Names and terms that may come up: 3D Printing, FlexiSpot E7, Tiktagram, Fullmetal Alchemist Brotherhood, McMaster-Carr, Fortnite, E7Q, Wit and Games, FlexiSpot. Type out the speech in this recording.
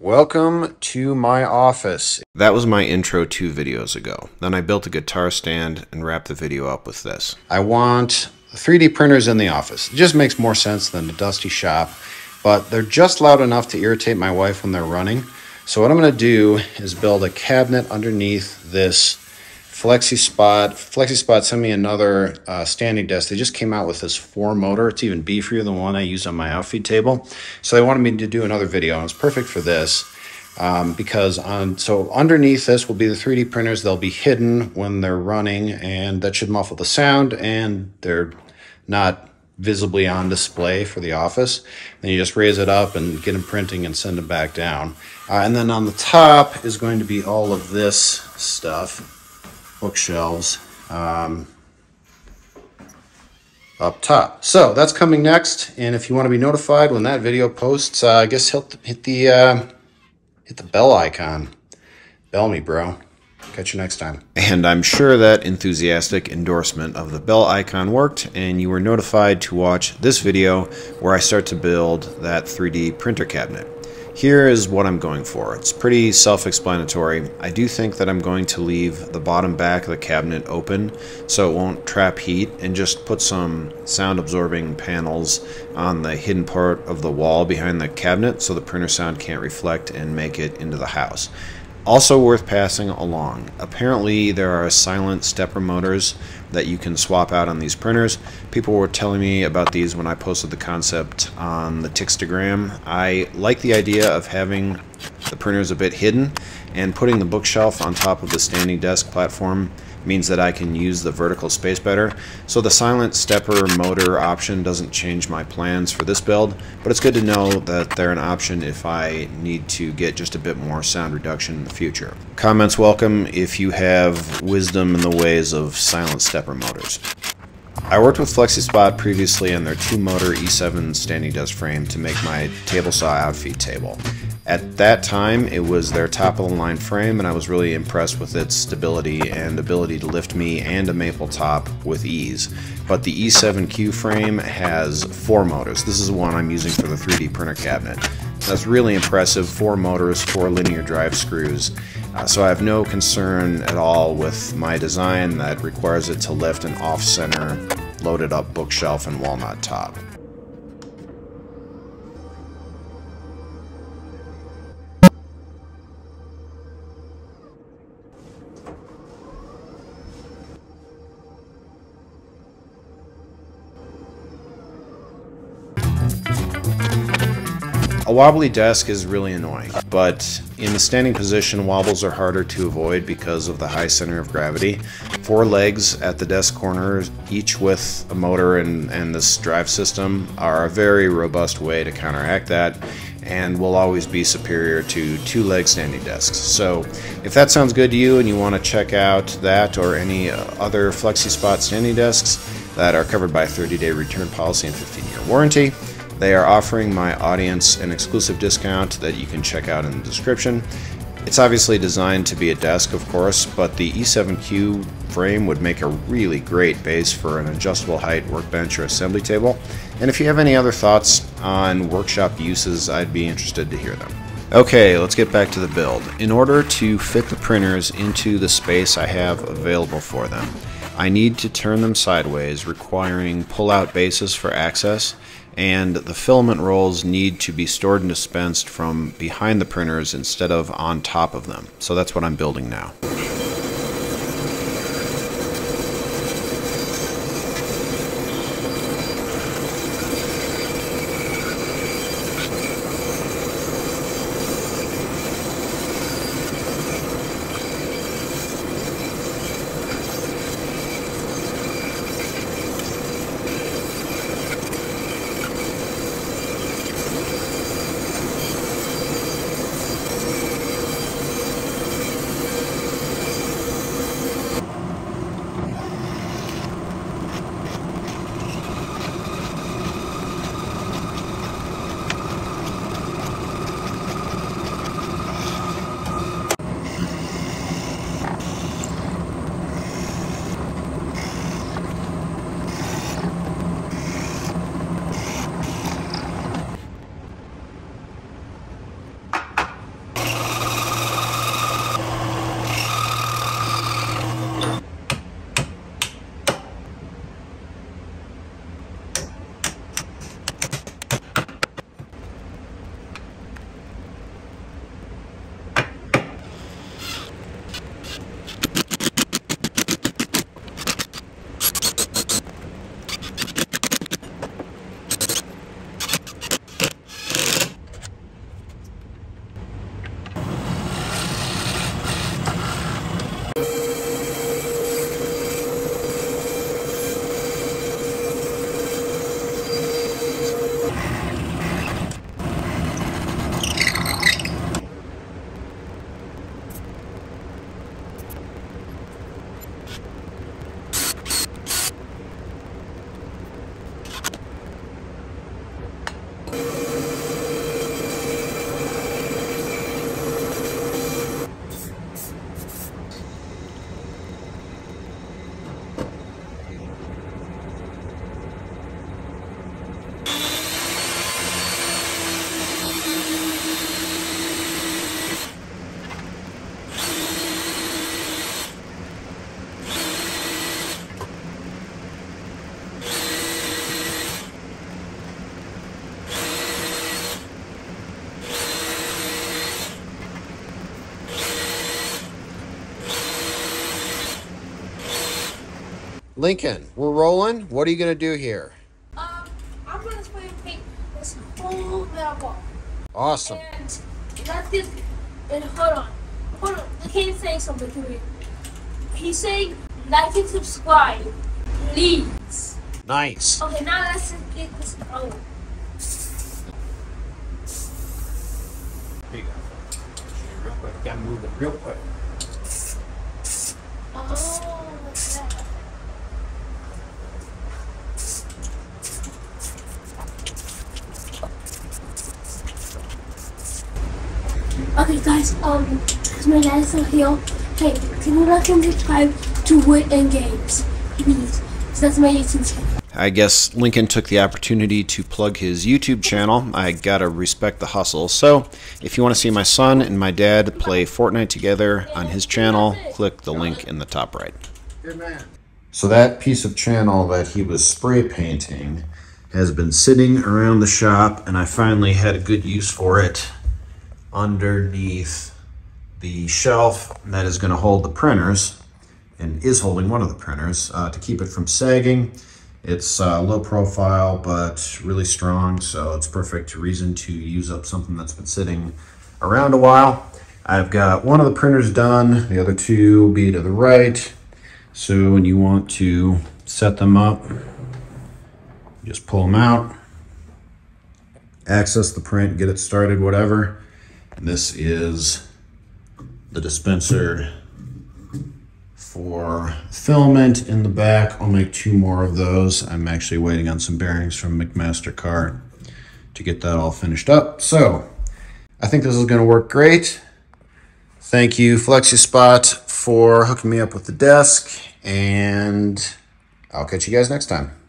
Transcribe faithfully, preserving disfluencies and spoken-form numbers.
Welcome to my office. That was my intro two videos ago. Then I built a guitar stand and wrapped the video up with this. I want three D printers in the office. It just makes more sense than a dusty shop, but they're just loud enough to irritate my wife when they're running. So what I'm gonna do is build a cabinet underneath this FlexiSpot. FlexiSpot sent me another uh, standing desk. They just came out with this four motor. It's even beefier than the one I used on my outfeed table. So they wanted me to do another video, and it's perfect for this um, because on so underneath this will be the three D printers. They'll be hidden when they're running, and that should muffle the sound, and they're not visibly on display for the office. Then you just raise it up and get them printing and send them back down. Uh, and then on the top is going to be all of this stuff. Bookshelves um, up top. So that's coming next, and if you want to be notified when that video posts, uh, I guess hit the hit the, uh, hit the bell icon. Bell me, bro. Catch you next time. And I'm sure that enthusiastic endorsement of the bell icon worked, and you were notified to watch this video where I start to build that three D printer cabinet. Here is what I'm going for. It's pretty self-explanatory. I do think that I'm going to leave the bottom back of the cabinet open so it won't trap heat, and just put some sound absorbing panels on the hidden part of the wall behind the cabinet so the printer sound can't reflect and make it into the house. Also worth passing along, apparently there are silent stepper motors that you can swap out on these printers. People were telling me about these when I posted the concept on the Tiktagram. I like the idea of having the printers a bit hidden, and putting the bookshelf on top of the standing desk platform means that I can use the vertical space better. So the silent stepper motor option doesn't change my plans for this build, but it's good to know that they're an option if I need to get just a bit more sound reduction in the future. Comments welcome if you have wisdom in the ways of silent stepper motors. I worked with FlexiSpot previously on their two-motor E seven standing desk frame to make my table saw outfeed table. At that time, it was their top-of-the-line frame, and I was really impressed with its stability and ability to lift me and a maple top with ease. But the E seven Q frame has four motors. This is the one I'm using for the three D printer cabinet. That's really impressive. Four motors, four linear drive screws. Uh, so I have no concern at all with my design that requires it to lift an off-center, loaded up bookshelf and walnut top. A wobbly desk is really annoying, but in the standing position, wobbles are harder to avoid because of the high center of gravity. Four legs at the desk corners, each with a motor and, and this drive system, are a very robust way to counteract that, and will always be superior to two-leg standing desks. So if that sounds good to you and you want to check out that or any other FlexiSpot standing desks that are covered by thirty-day return policy and fifteen-year warranty, they are offering my audience an exclusive discount that you can check out in the description. It's obviously designed to be a desk, of course, but the E seven Q frame would make a really great base for an adjustable height workbench or assembly table. And if you have any other thoughts on workshop uses, I'd be interested to hear them. Okay, let's get back to the build. In order to fit the printers into the space I have available for them, I need to turn them sideways, requiring pull-out bases for access, and the filament rolls need to be stored and dispensed from behind the printers instead of on top of them. So that's what I'm building now. Lincoln, we're rolling. What are you going to do here? Um, I'm going to paint this whole metal wall. Awesome. And that's this. And hold on. Hold on. Lincoln's saying something to me. He's saying like and subscribe, please. Nice. Okay, now let's just get this out. Here you go. Real quick. Gotta move it real quick. Oh, look at that. Okay guys, um, it's my dad still here. Hey, can you like and subscribe to Wit and Games, please? So that's my YouTube channel. I guess Lincoln took the opportunity to plug his YouTube channel. I gotta respect the hustle. So, if you want to see my son and my dad play Fortnite together on his channel, click the link in the top right. Good man. So that piece of channel that he was spray painting has been sitting around the shop, and I finally had a good use for it underneath the shelf that is going to hold the printers and is holding one of the printers uh, to keep it from sagging. It's uh, low profile but really strong, so it's perfect reason to use up something that's been sitting around a while. I've got one of the printers done, the other two will be to the right. So when you want to set them up, just pull them out, access the print, get it started, whatever. This is the dispenser for filament in the back. I'll make two more of those. I'm actually waiting on some bearings from McMaster-Carr to get that all finished up. So I think this is going to work great. Thank you, FlexiSpot, for hooking me up with the desk, and I'll catch you guys next time.